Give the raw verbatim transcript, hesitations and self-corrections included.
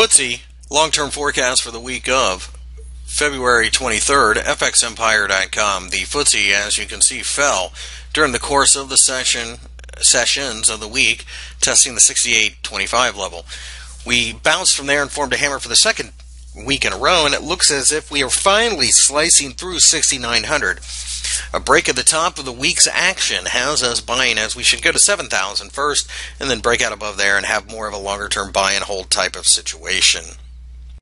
F T S E long-term forecast for the week of February twenty-third, F X Empire dot com. The F T S E, as you can see, fell during the course of the session sessions of the week, testing the sixty-eight twenty-five level. We bounced from there and formed a hammer for the second week in a row, and it looks as if we are finally slicing through sixty-nine hundred. A break at the top of the week's action has us buying as we should go to seven thousand first, and then break out above there and have more of a longer-term buy-and-hold type of situation.